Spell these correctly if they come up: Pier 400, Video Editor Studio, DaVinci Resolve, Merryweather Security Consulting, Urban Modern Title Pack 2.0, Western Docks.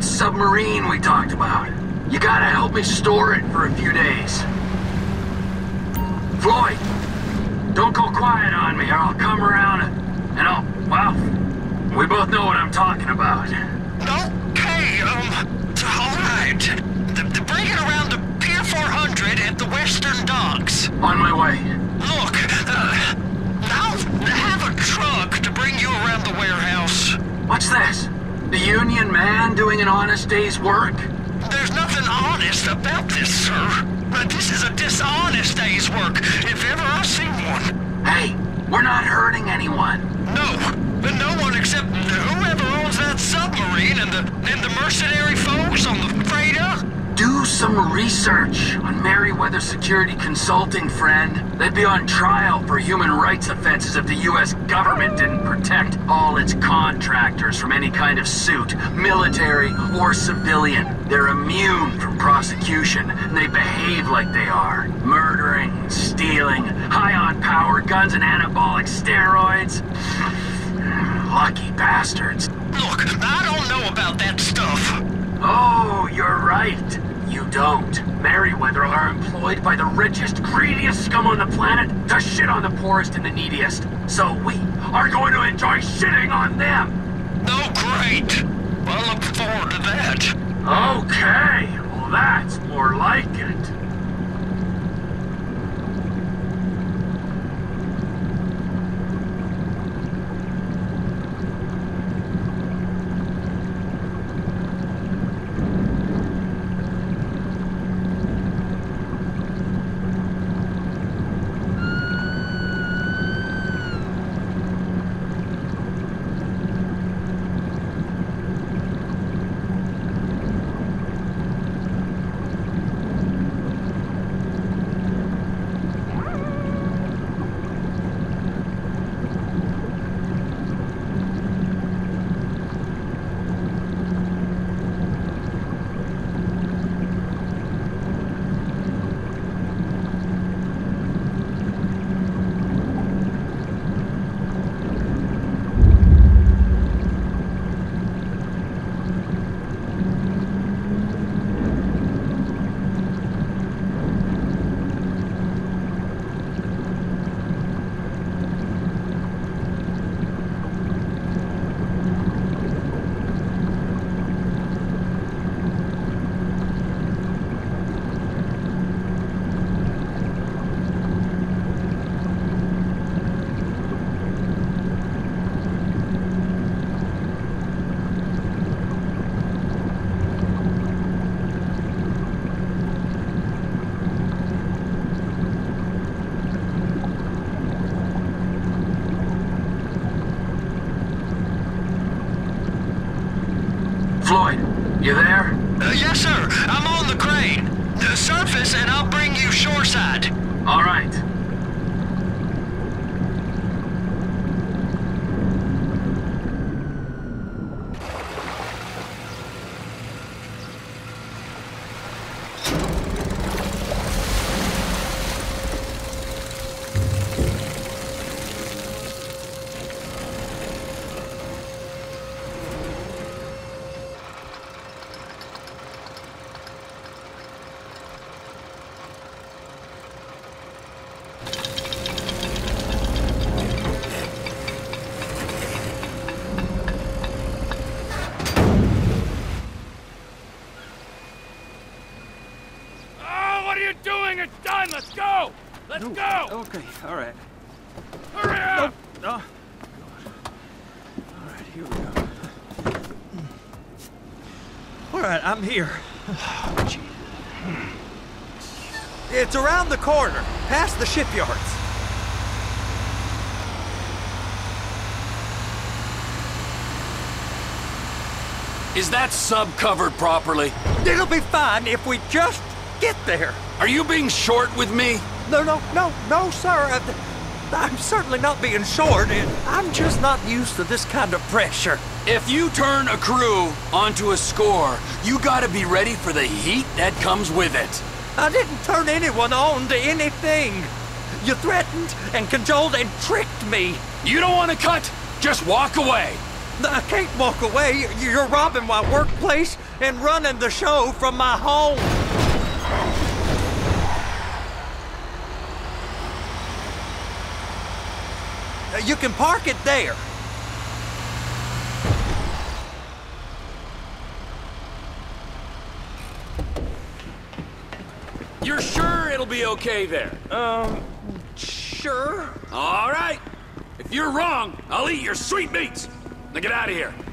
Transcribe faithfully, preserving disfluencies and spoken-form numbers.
Submarine we talked about. You gotta help me store it for a few days. Floyd, don't go quiet on me or I'll come around and I'll, well, we both know what I'm talking about. Okay, um, alright. Bring it around to Pier four hundred at the Western Docks. On my way. Look, uh, I'll have a truck to bring you around the warehouse. What's this? The union man doing an honest day's work? There's nothing honest about this, sir. But this is a dishonest day's work, if ever I've seen one. Hey, we're not hurting anyone. No, but no one except whoever owns that submarine and the, and the mercenary folks on the freighter. Do some research on Merryweather Security Consulting, friend. They'd be on trial for human rights offenses if the U S government didn't protect all its contractors from any kind of suit, military or civilian. They're immune from prosecution, and they behave like they are. Murdering, stealing, high on power guns and anabolic steroids. Lucky bastards. Look, I don't know about that stuff. Oh, you're right. You don't. Merryweather are employed by the richest, greediest scum on the planet to shit on the poorest and the neediest. So we are going to enjoy shitting on them. Oh, great. I look forward to that. Okay. Well, that's more like it. Let's no. go! Okay, all right. Hurry up! No. Oh. All right, here we go. All right, I'm here. Oh, geez. It's around the corner, past the shipyards. Is that sub covered properly? It'll be fine if we just get there. Are you being short with me? No, no, no, no, sir. I'm certainly not being short. I'm just not used to this kind of pressure. If you turn a crew onto a score, you gotta be ready for the heat that comes with it. I didn't turn anyone on to anything. You threatened and cajoled and tricked me. You don't want to cut? Just walk away. I can't walk away. You're robbing my workplace and running the show from my home. You can park it there. You're sure it'll be okay there? Um, sure. All right. If you're wrong, I'll eat your sweetmeats. Now get out of here.